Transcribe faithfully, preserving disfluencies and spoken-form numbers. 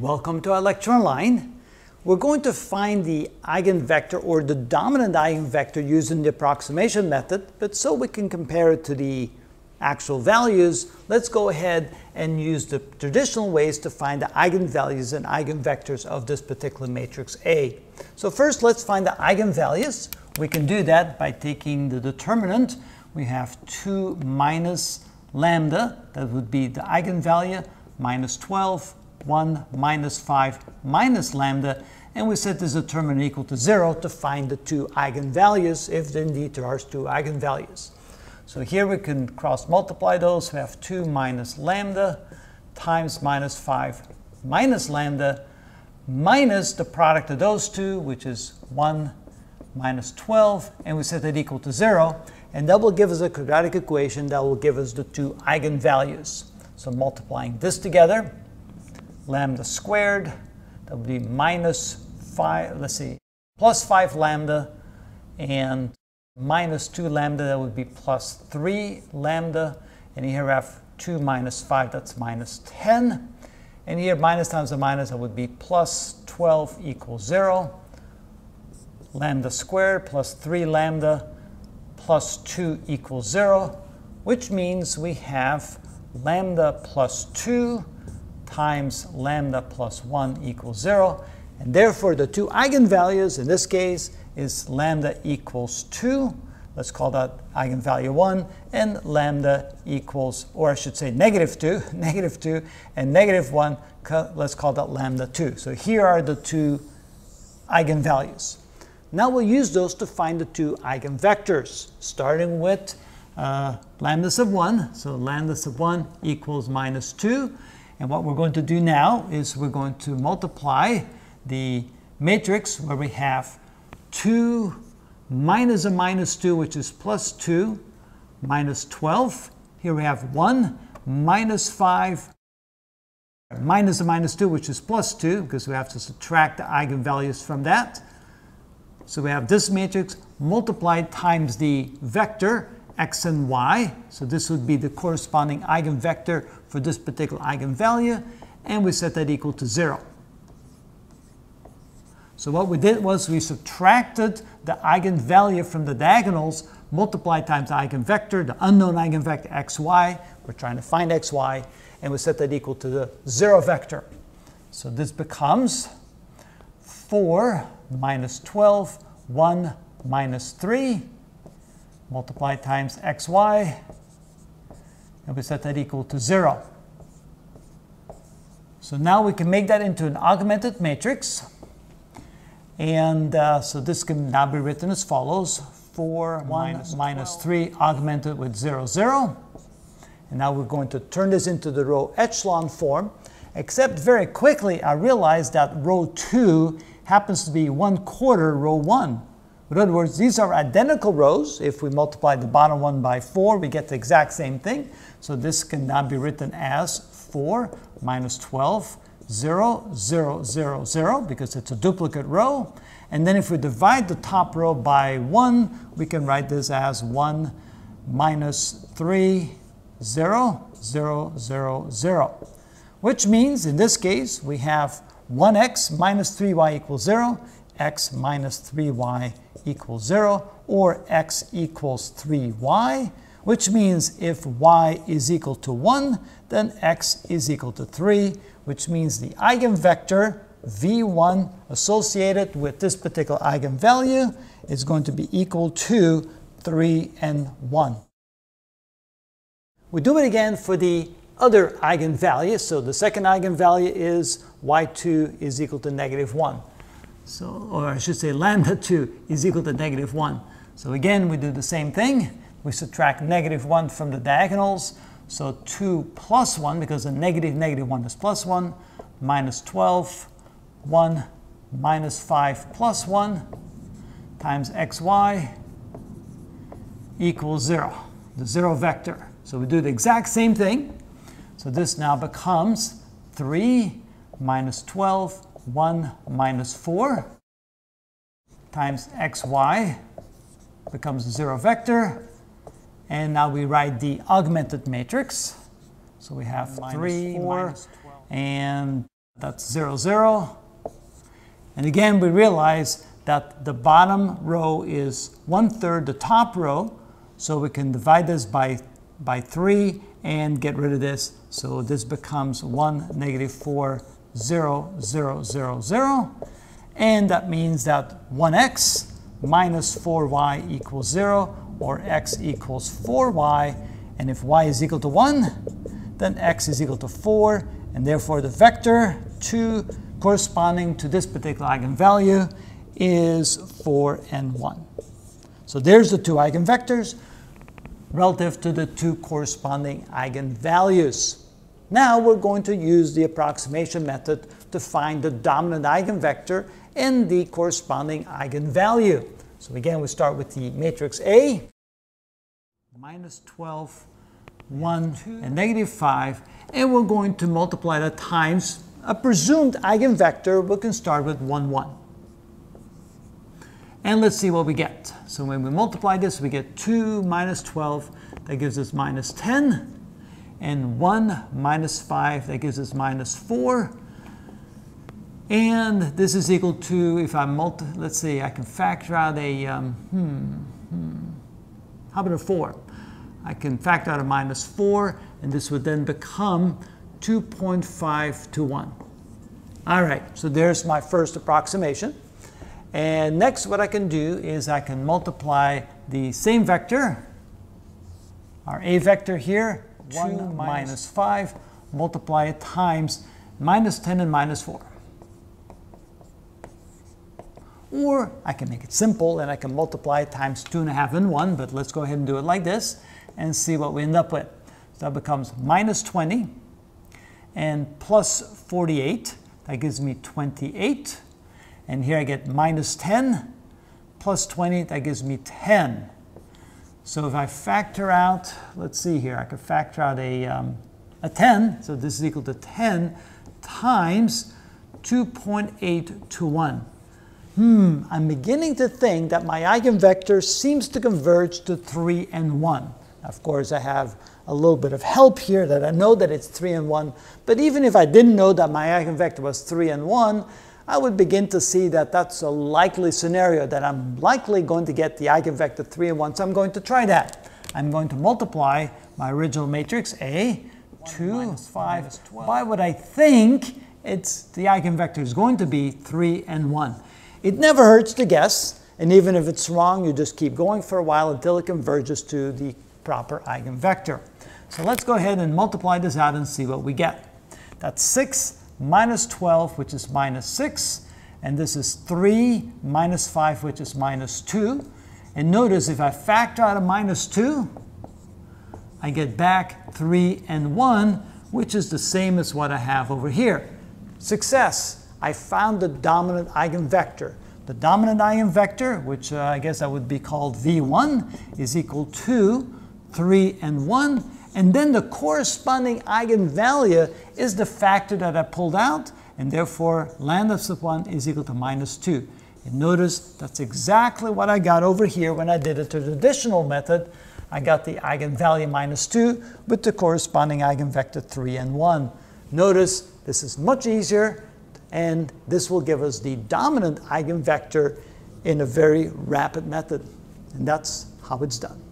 Welcome to our lecture online. We're going to find the eigenvector or the dominant eigenvector using the approximation method, but so we can compare it to the actual values, let's go ahead and use the traditional ways to find the eigenvalues and eigenvectors of this particular matrix A. So first let's find the eigenvalues. We can do that by taking the determinant. We have two minus lambda, that would be the eigenvalue, minus twelve, one minus five minus lambda, and we set this determinant equal to zero to find the two eigenvalues, if indeed there are two eigenvalues. So here we can cross multiply those. We have two minus lambda times minus five minus lambda minus the product of those two, which is one minus twelve, and we set that equal to zero, and that will give us a quadratic equation that will give us the two eigenvalues. So multiplying this together, lambda squared, that would be minus five, let's see, plus five lambda, and minus two lambda, that would be plus three lambda, and here we have two minus five, that's minus ten, and here minus times a minus, that would be plus twelve equals zero, lambda squared plus three lambda plus two equals zero, which means we have lambda plus two times lambda plus one equals zero, and therefore the two eigenvalues in this case is lambda equals two, let's call that eigenvalue one, and lambda equals, or I should say negative two, negative two, and negative one, let's call that lambda two. So here are the two eigenvalues. Now we'll use those to find the two eigenvectors, starting with uh, lambda sub one, so lambda sub one equals minus two, and what we're going to do now is we're going to multiply the matrix where we have two minus a minus two, which is plus two, minus twelve. Here we have one minus five, minus a minus two, which is plus two, because we have to subtract the eigenvalues from that. So we have this matrix multiplied times the vector x and y. So this would be the corresponding eigenvector for this particular eigenvalue, and we set that equal to zero. So what we did was we subtracted the eigenvalue from the diagonals, multiplied times the eigenvector, the unknown eigenvector xy, we're trying to find xy, and we set that equal to the zero vector. So this becomes four minus twelve, one minus three, multiply times xy, and we set that equal to zero. So now we can make that into an augmented matrix, and uh, so this can now be written as follows, four minus, minus three augmented with zero, zero, and now we're going to turn this into the row echelon form, except very quickly I realized that row two happens to be one quarter row one. In other words, these are identical rows. If we multiply the bottom one by four, we get the exact same thing. So this can now be written as four minus twelve, zero, zero, zero, zero, because it's a duplicate row. And then if we divide the top row by one, we can write this as one minus three, zero, zero, zero, zero. Which means, in this case, we have one x minus three y equals zero, x minus three y equals zero, or x equals three y, which means if y is equal to one, then x is equal to three, which means the eigenvector v one associated with this particular eigenvalue is going to be equal to three and one. We do it again for the other eigenvalue. So the second eigenvalue is y two is equal to negative one. So, or I should say lambda two is equal to negative one. So again, we do the same thing. We subtract negative one from the diagonals. So two plus one, because a negative negative one is plus one, minus twelve, one minus five plus one, times xy equals zero, the zero vector. So we do the exact same thing. So this now becomes three minus twelve, one minus four times xy becomes a zero vector, and now we write the augmented matrix. So we have minus three, four, minus and That's zero, zero. And again, we realize that the bottom row is one third the top row. So we can divide this by, by three and get rid of this. So this becomes one, negative four, zero, zero, zero, zero. And that means that one x minus four y equals zero, or x equals four y. And if y is equal to one, then x is equal to four. And therefore, the vector two corresponding to this particular eigenvalue is four and one. So there's the two eigenvectors relative to the two corresponding eigenvalues. Now we're going to use the approximation method to find the dominant eigenvector and the corresponding eigenvalue. So again, we start with the matrix A, minus twelve, one, and negative five, and we're going to multiply that times a presumed eigenvector. We can start with one, one. And let's see what we get. So when we multiply this, we get two minus twelve, that gives us minus ten, and one minus five, that gives us minus four. And this is equal to, if I multi, let's see, I can factor out a, um, hmm, hmm, how about a four? I can factor out a minus four, and this would then become two point five to one. All right, so there's my first approximation. And next, what I can do is I can multiply the same vector, our A vector here, one minus five, multiply it times minus ten and minus four. Or I can make it simple and I can multiply it times two and a half and one, but let's go ahead and do it like this and see what we end up with. So that becomes minus twenty and plus forty-eight, that gives me twenty-eight. And here I get minus ten plus twenty, that gives me ten. So if I factor out, let's see here, I could factor out a, um, a ten. So this is equal to ten times two point eight to one. Hmm, I'm beginning to think that my eigenvector seems to converge to three and one. Of course, I have a little bit of help here that I know that it's three and one. But even if I didn't know that my eigenvector was three and one, I would begin to see that that's a likely scenario, that I'm likely going to get the eigenvector three and one. So I'm going to try that. I'm going to multiply my original matrix A, two, five, by what I think it's the eigenvector is going to be, three and one. It never hurts to guess, and even if it's wrong, you just keep going for a while until it converges to the proper eigenvector. So let's go ahead and multiply this out and see what we get. That's six minus twelve, which is minus six, and this is three minus five, which is minus two. And notice if I factor out a minus two, I get back three and one, which is the same as what I have over here. Success! I found the dominant eigenvector. The dominant eigenvector, which uh, I guess that would be called v one, is equal to three and one. And then the corresponding eigenvalue is the factor that I pulled out, and therefore lambda sub one is equal to minus two. And notice that's exactly what I got over here when I did it to the traditional method. I got the eigenvalue minus two with the corresponding eigenvector three and one. Notice this is much easier, and this will give us the dominant eigenvector in a very rapid method. And that's how it's done.